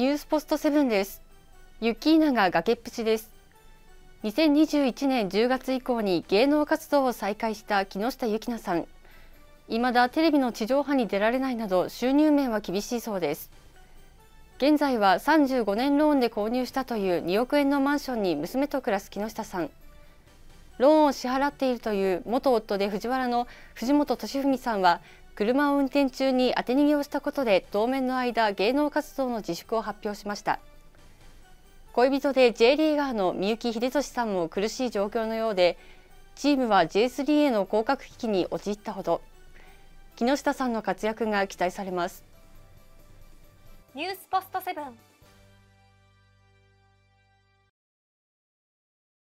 ニュースポスト7です。雪永崖っぷちです。2021年10月以降に芸能活動を再開した木下優樹菜さん、未だテレビの地上波に出られないなど収入面は厳しいそうです。現在は35年ローンで購入したという2億円のマンションに娘と暮らす木下さん、ローンを支払っているという元夫でFUJIWARAの藤本敏史さんは車を運転中に当て逃げをしたことで当面の間芸能活動の自粛を発表しました。恋人で J リーガーの三幸秀俊さんも苦しい状況のようで、チームは J3 への降格危機に陥ったほど。木下さんの活躍が期待されます。ニュースポスト7。